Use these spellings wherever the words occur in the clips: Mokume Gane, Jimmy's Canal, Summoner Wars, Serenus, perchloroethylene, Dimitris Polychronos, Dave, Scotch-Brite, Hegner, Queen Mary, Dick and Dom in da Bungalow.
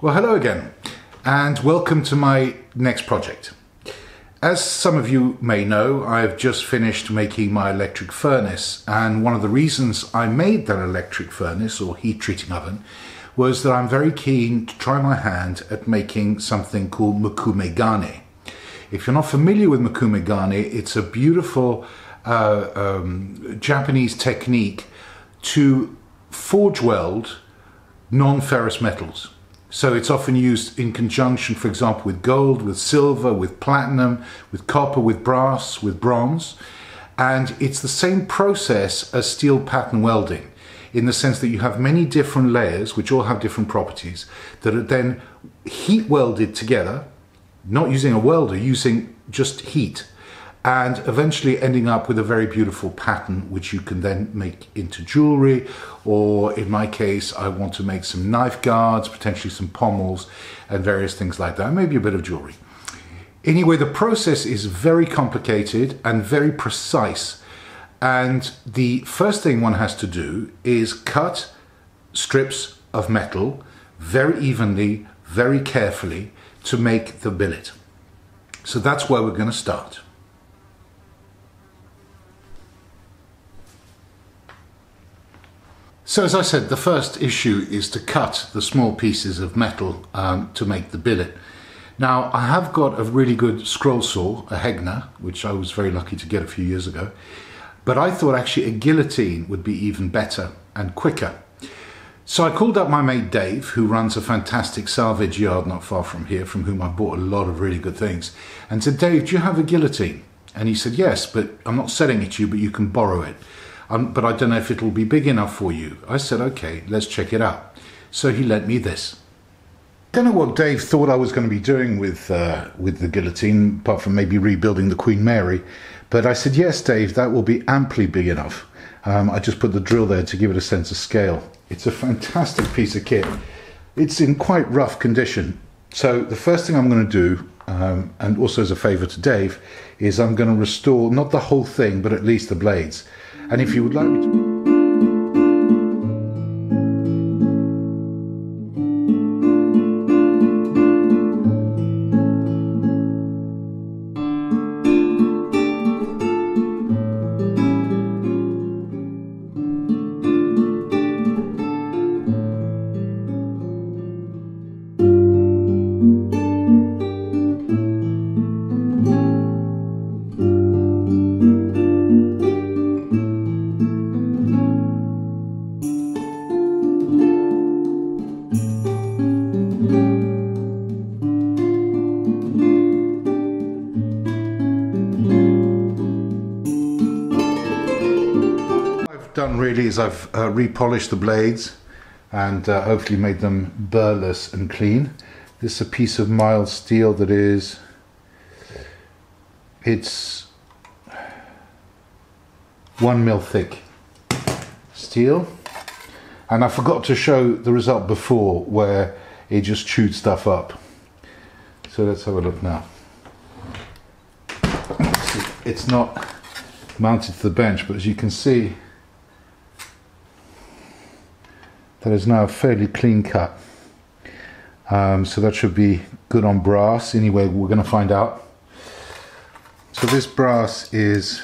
Well, hello again, and welcome to my next project. As some of you may know, I've just finished making my electric furnace, and one of the reasons I made that electric furnace or heat treating oven was that I'm very keen to try my hand at making something called Mokume Gane. If you're not familiar with Mokume Gane, it's a beautiful Japanese technique to forge weld non-ferrous metals. So it's often used in conjunction, for example, with gold, with silver, with platinum, with copper, with brass, with bronze. And it's the same process as steel pattern welding, in the sense that you have many different layers, which all have different properties, that are then heat welded together, not using a welder, using just heat, and eventually ending up with a very beautiful pattern, which you can then make into jewelry, or in my case, I want to make some knife guards, potentially some pommels, and various things like that, maybe a bit of jewelry. Anyway, the process is very complicated and very precise, and the first thing one has to do is cut strips of metal very evenly, very carefully, to make the billet. So that's where we're going to start. So as I said, the first issue is to cut the small pieces of metal to make the billet. Now I have got a really good scroll saw, a Hegner, which I was very lucky to get a few years ago, but I thought actually a guillotine would be even better and quicker. So I called up my mate Dave, who runs a fantastic salvage yard not far from here, from whom I bought a lot of really good things, and said, "Dave, do you have a guillotine?" And he said, "Yes, but I'm not selling it to you, but you can borrow it. But I don't know if it'll be big enough for you." I said, "Okay, let's check it out." So he lent me this. I don't know what Dave thought I was going to be doing with the guillotine, apart from maybe rebuilding the Queen Mary. But I said, "Yes, Dave, that will be amply big enough." I just put the drill there to give it a sense of scale. It's a fantastic piece of kit. It's in quite rough condition. So the first thing I'm going to do, and also as a favour to Dave, is I'm going to restore not the whole thing, but at least the blades. And if you would like me to... Really is I've repolished the blades and hopefully made them burless and clean. This is a piece of mild steel that is, it's 1 mil thick steel, and I forgot to show the result before where it just chewed stuff up. So let's have a look now. It's not mounted to the bench, but as you can see, that is now a fairly clean cut, so that should be good on brass. Anyway, we're going to find out. So this brass is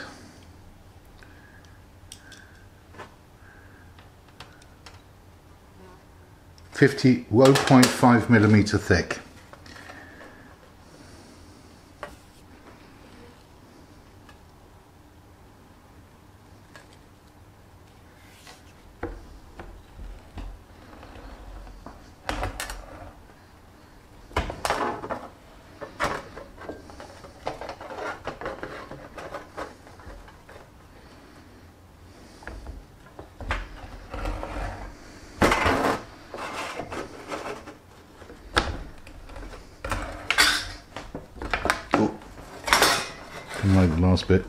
0.5 millimeter thick. Like the last bit,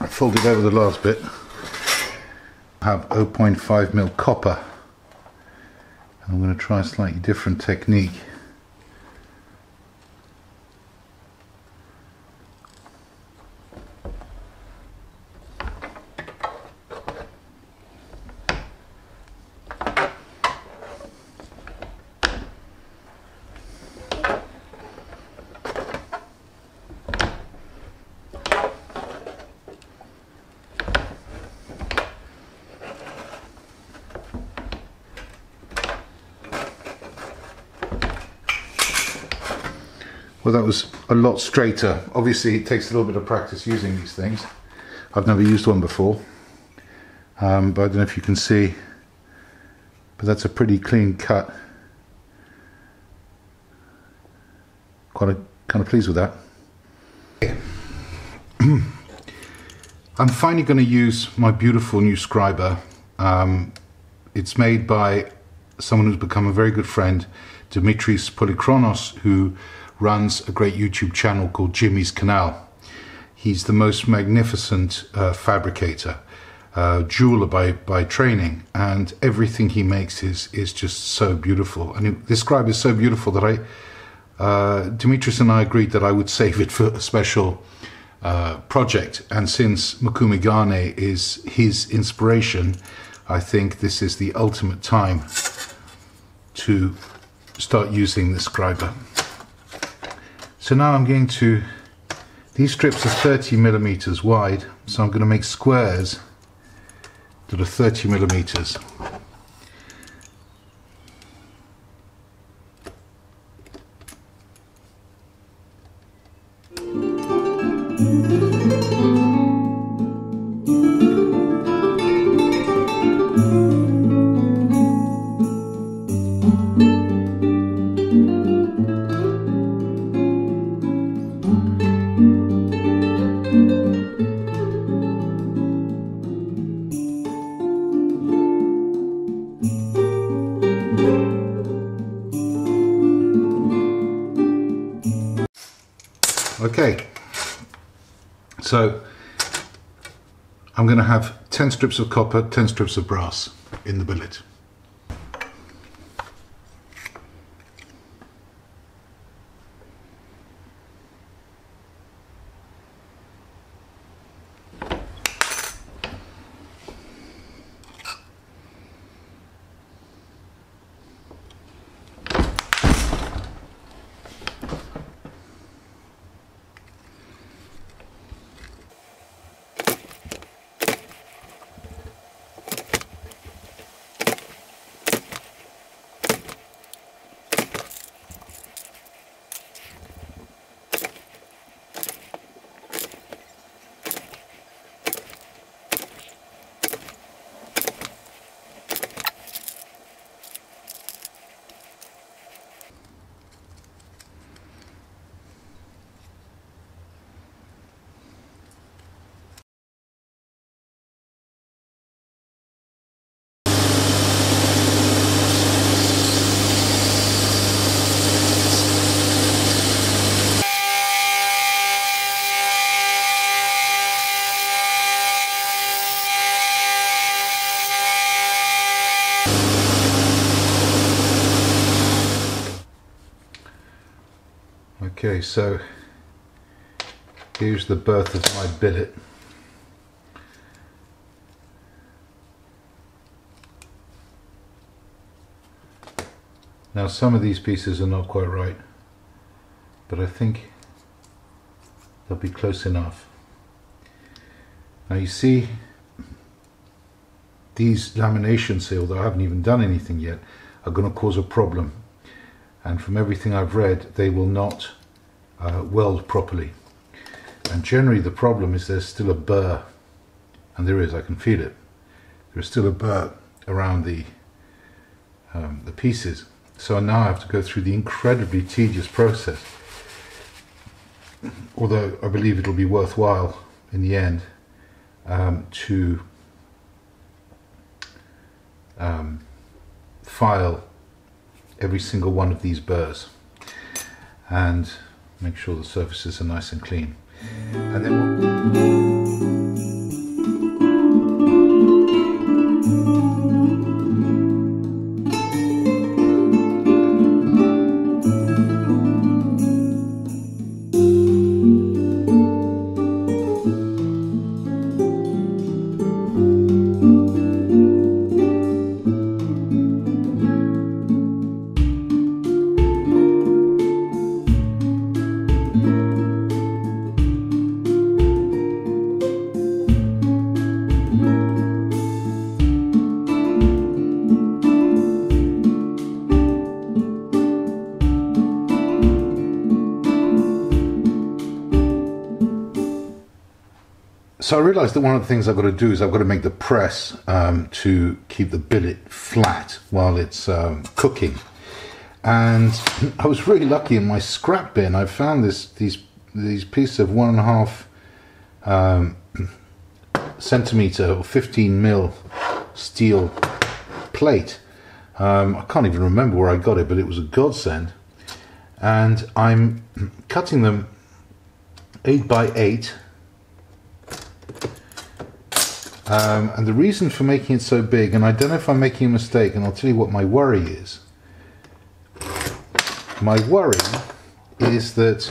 I folded over the last bit. I have 0.5 mil copper, and I'm going to try a slightly different technique. Well, that was a lot straighter. Obviously it takes a little bit of practice using these things. I've never used one before, but I don't know if you can see, but that's a pretty clean cut. Kind of pleased with that. I'm finally going to use my beautiful new scriber. It's made by someone who's become a very good friend, Dimitris Polychronos, who runs a great YouTube channel called Jimmy's Canal. He's the most magnificent fabricator, jeweler by training, and everything he makes is just so beautiful. And this scribe is so beautiful that Dimitris and I agreed that I would save it for a special project, and since Mokume Gane is his inspiration, I think this is the ultimate time to start using the scriber. So now I'm going to, these strips are 30mm wide, so I'm going to make squares that are 30mm. Okay, so I'm going to have 10 strips of copper, 10 strips of brass in the billet. Okay, so here's the birth of my billet. Now some of these pieces are not quite right, but I think they'll be close enough. Now you see these lamination seal, although I haven't even done anything yet, are going to cause a problem. And from everything I've read, they will not weld properly, and generally the problem is there's still a burr, and there is, I can feel it, there's still a burr around the pieces. So now I have to go through the incredibly tedious process, although I believe it'll be worthwhile in the end to file every single one of these burrs and make sure the surfaces are nice and clean. And then So I realized that one of the things I've got to do is I've got to make the press to keep the billet flat while it's cooking. And I was really lucky in my scrap bin. I found these pieces of 1.5 centimeter or 15 mil steel plate. I can't even remember where I got it, but it was a godsend. And I'm cutting them 8 by 8. And the reason for making it so big, and I don't know if I'm making a mistake, and I'll tell you what my worry is. My worry is that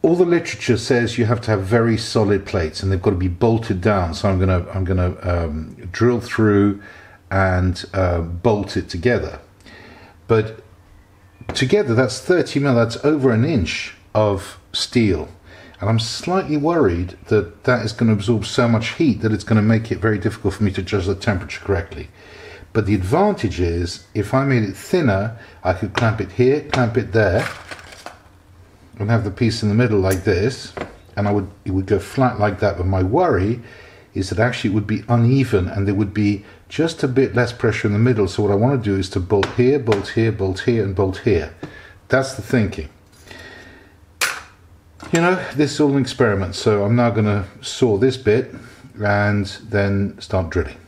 all the literature says you have to have very solid plates, and they've got to be bolted down. So I'm gonna drill through and bolt it together. But together, that's 30 mil. That's over an inch of steel, and I'm slightly worried that that is going to absorb so much heat that it's going to make it very difficult for me to judge the temperature correctly. But the advantage is, if I made it thinner, I could clamp it here, clamp it there, and have the piece in the middle like this, and it would go flat like that. But my worry is that actually it would be uneven, and there would be just a bit less pressure in the middle. So what I want to do is to bolt here, bolt here, bolt here, and bolt here. That's the thinking. You know, this is all an experiment, so I'm now going to saw this bit and then start drilling.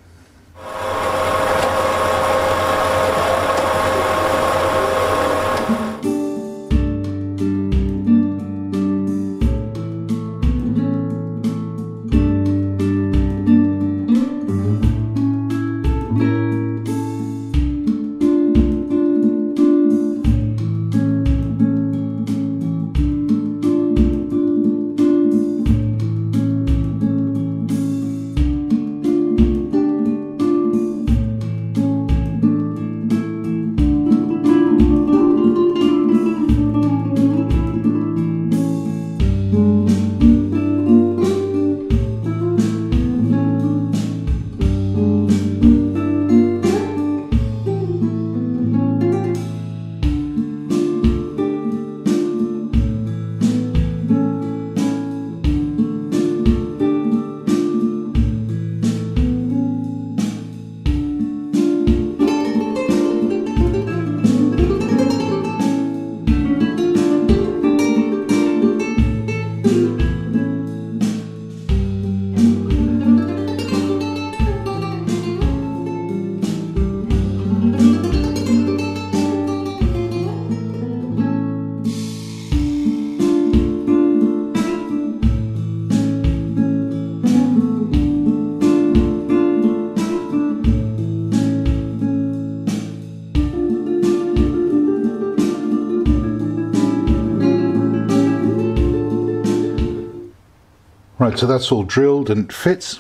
So that's all drilled and fits.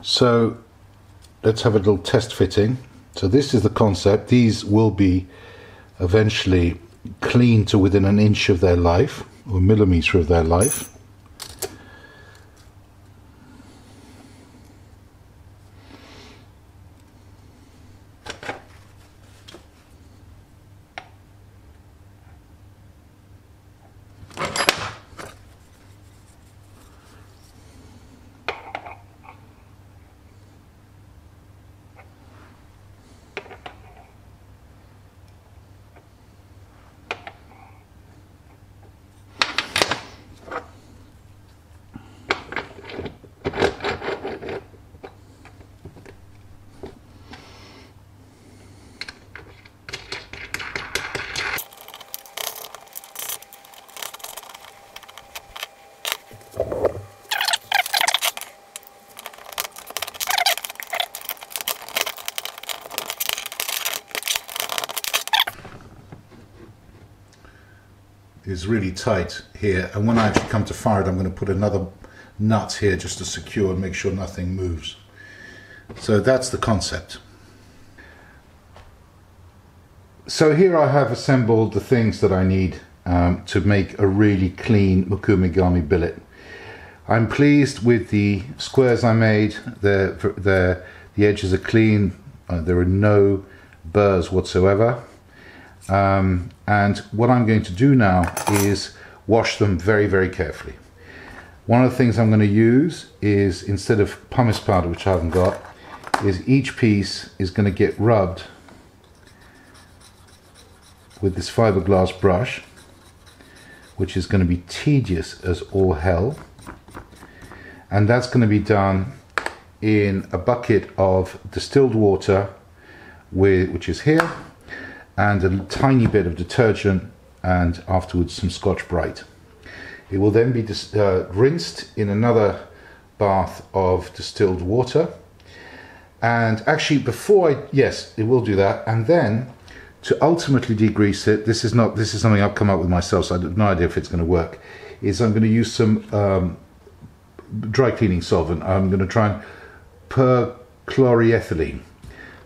So let's have a little test fitting. So this is the concept. These will be eventually cleaned to within an inch of their life, or millimeter of their life. Is really tight here, and when I actually come to fire it, I'm going to put another nut here just to secure and make sure nothing moves. So that's the concept. So here I have assembled the things that I need to make a really clean Mokume Gane billet. I'm pleased with the squares I made. The edges are clean. There are no burrs whatsoever. And what I'm going to do now is wash them very, very carefully. One of the things I'm going to use is, instead of pumice powder, which I haven't got, is each piece is going to get rubbed with this fiberglass brush, which is going to be tedious as all hell. And that's going to be done in a bucket of distilled water, which is here, and a tiny bit of detergent, and afterwards some Scotch-Brite. It will then be rinsed in another bath of distilled water. And actually, before I, yes, it will do that. And then to ultimately degrease it, this is something I've come up with myself, so I have no idea if it's going to work, is I'm going to use some dry cleaning solvent. I'm going to try and perchloroethylene,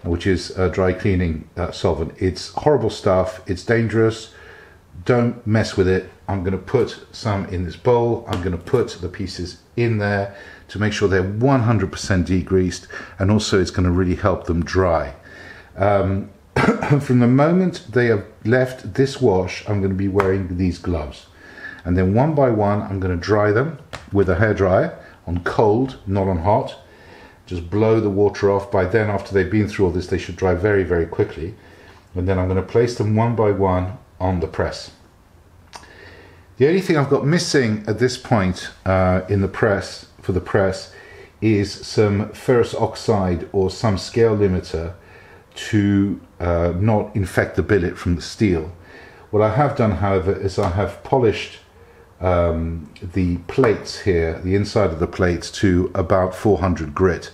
which is a dry cleaning solvent. It's horrible stuff. It's dangerous. Don't mess with it. I'm going to put some in this bowl. I'm going to put the pieces in there to make sure they're 100% degreased, and also it's going to really help them dry. From the moment they have left this wash, I'm going to be wearing these gloves. And then one by one, I'm going to dry them with a hairdryer on cold, not on hot. Just blow the water off. By then, after they've been through all this, they should dry very, very quickly. And then I'm going to place them one by one on the press. The only thing I've got missing at this point in the press, for the press, is some ferrous oxide or some scale limiter to not infect the billet from the steel. What I have done, however, is I have polished the plates here, the inside of the plates, to about 400 grit.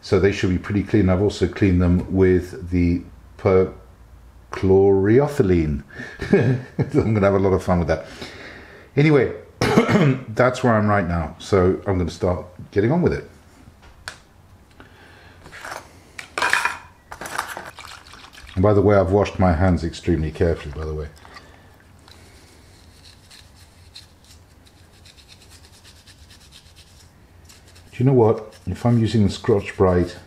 So they should be pretty clean. I've also cleaned them with the perchloroethylene. I'm going to have a lot of fun with that. Anyway, that's where I'm right now. So I'm going to start getting on with it. And by the way, I've washed my hands extremely carefully, by the way. Do you know what? If I'm using the Scotch-Brite,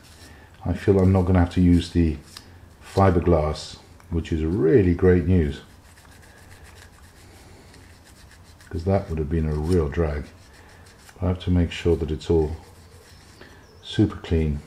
I feel I'm not going to have to use the fiberglass, which is really great news, because that would have been a real drag. But I have to make sure that it's all super clean.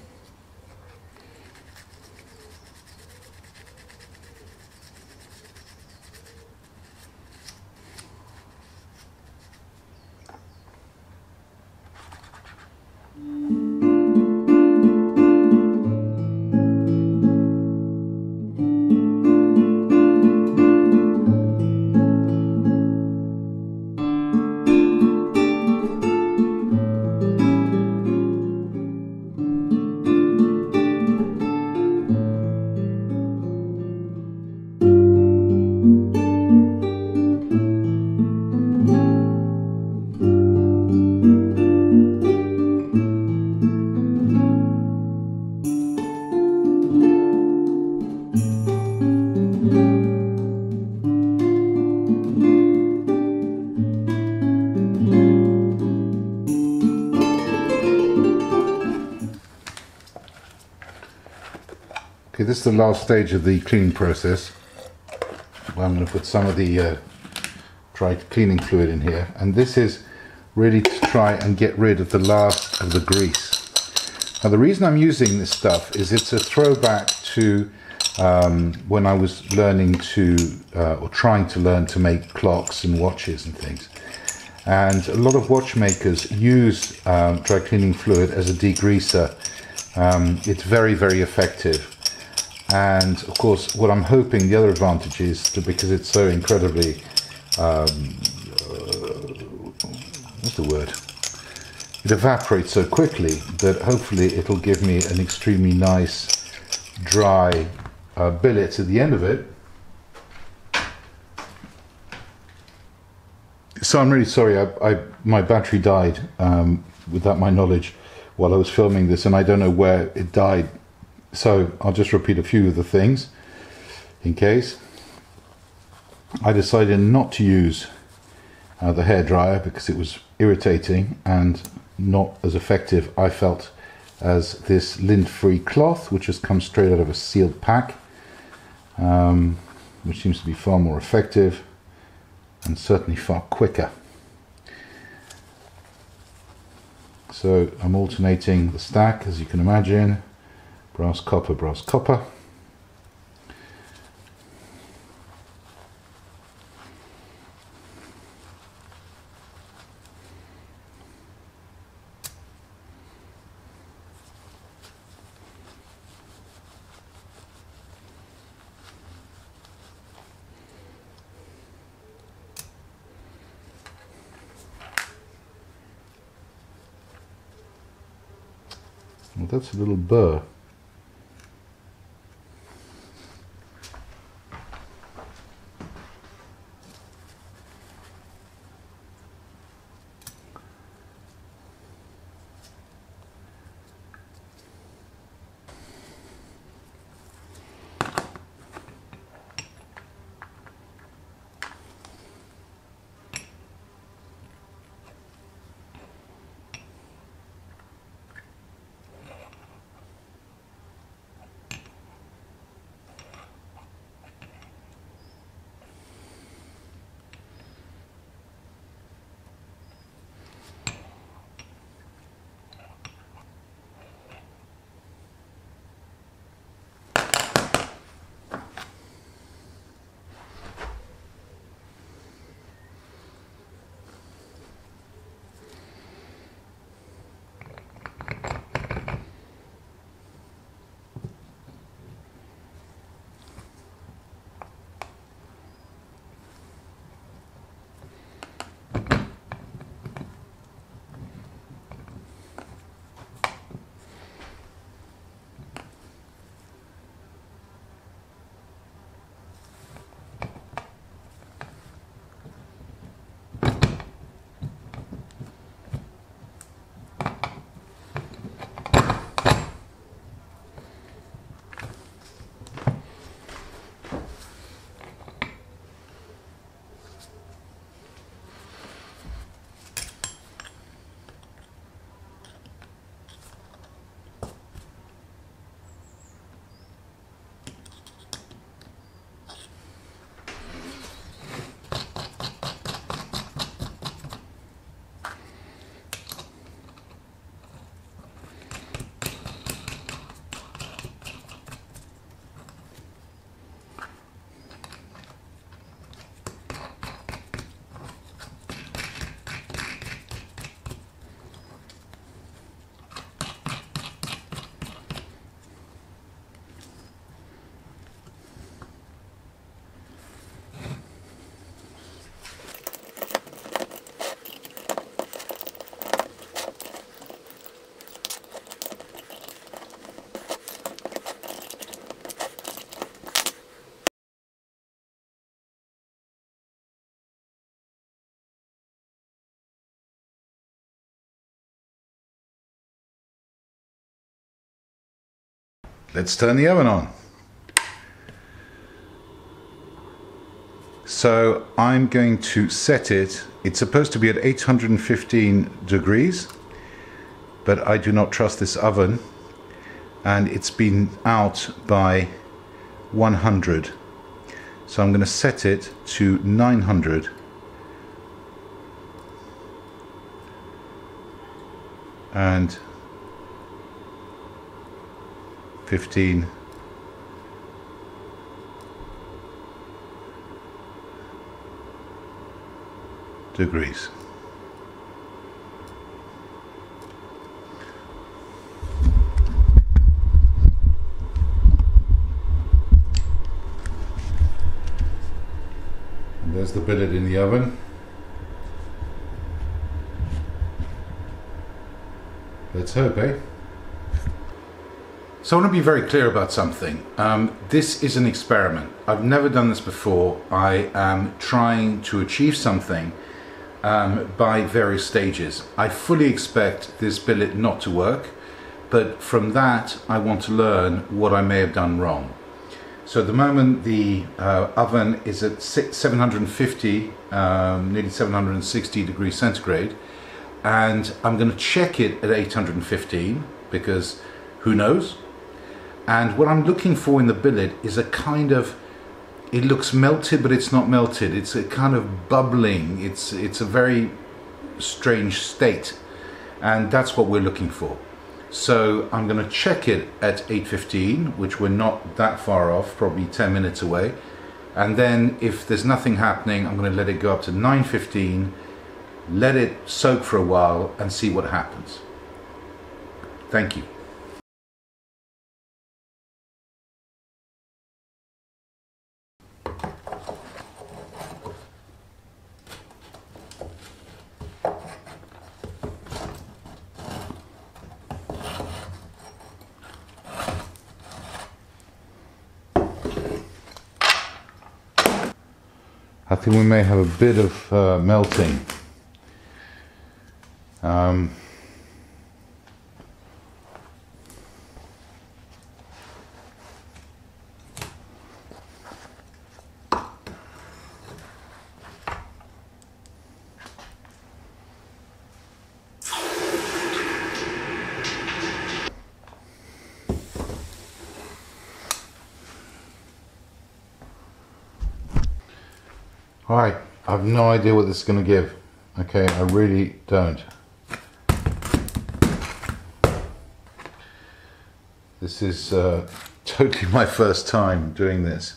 This is the last stage of the cleaning process. I'm going to put some of the dry cleaning fluid in here, and this is really to try and get rid of the last of the grease. Now, the reason I'm using this stuff is it's a throwback to when I was learning to or trying to learn to make clocks and watches and things. And a lot of watchmakers use dry cleaning fluid as a degreaser. It's very, very effective. And of course, what I'm hoping, the other advantage is to, because it's so incredibly, what's the word? It evaporates so quickly that hopefully it'll give me an extremely nice dry billet at the end of it. So I'm really sorry, my battery died without my knowledge while I was filming this, and I don't know where it died. So I'll just repeat a few of the things in case. I decided not to use the hairdryer because it was irritating and not as effective, I felt, as this lint-free cloth, which has come straight out of a sealed pack, which seems to be far more effective and certainly far quicker. So I'm alternating the stack, as you can imagine, brass, copper, brass, copper. Well, that's a little burr. Let's turn the oven on. So I'm going to set it. It's supposed to be at 815 degrees, but I do not trust this oven, and it's been out by 100. So I'm going to set it to 900. And 15. Degrees. And there's the billet in the oven. Let's hope, eh? So I want to be very clear about something. This is an experiment. I've never done this before. I am trying to achieve something by various stages. I fully expect this billet not to work, but from that I want to learn what I may have done wrong. So at the moment the oven is at 750, nearly 760 degrees centigrade, and I'm going to check it at 815 because who knows? And what I'm looking for in the billet is a kind of, it looks melted but it's not melted, it's a kind of bubbling, it's a very strange state. and that's what we're looking for. So I'm going to check it at 8:15, which we're not that far off, probably 10 minutes away, and then if there's nothing happening, I'm going to let it go up to 9:15, let it soak for a while and see what happens. Thank you. I think we may have a bit of melting. All right, I have no idea what this is going to give. Okay, I really don't. This is totally my first time doing this.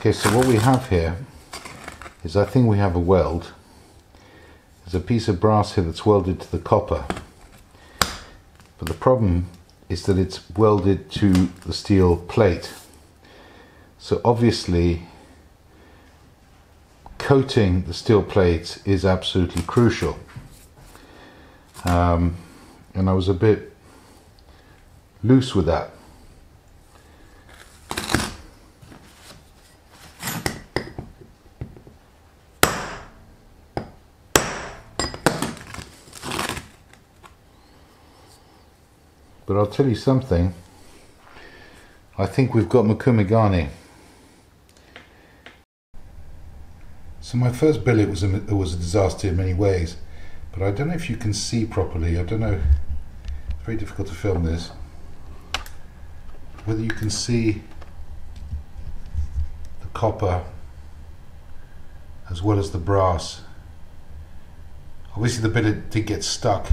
Okay, so what we have here is, I think we have a weld. There's a piece of brass here that's welded to the copper, but the problem is that it's welded to the steel plate. So obviously coating the steel plate is absolutely crucial. And I was a bit loose with that. But I'll tell you something, I think we've got Mokume Gane. So my first billet was a disaster in many ways, but I don't know if you can see properly, I don't know, it's very difficult to film this, whether you can see the copper as well as the brass. Obviously the billet did get stuck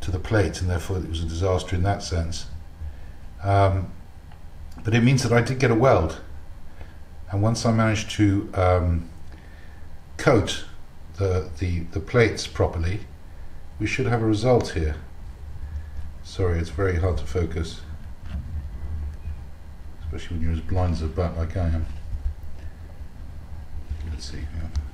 to the plate, and therefore it was a disaster in that sense, but it means that I did get a weld, and once I managed to coat the plates properly, we should have a result here. Sorry, it's very hard to focus, especially when you're as blind as a bat like I am. Let's see here.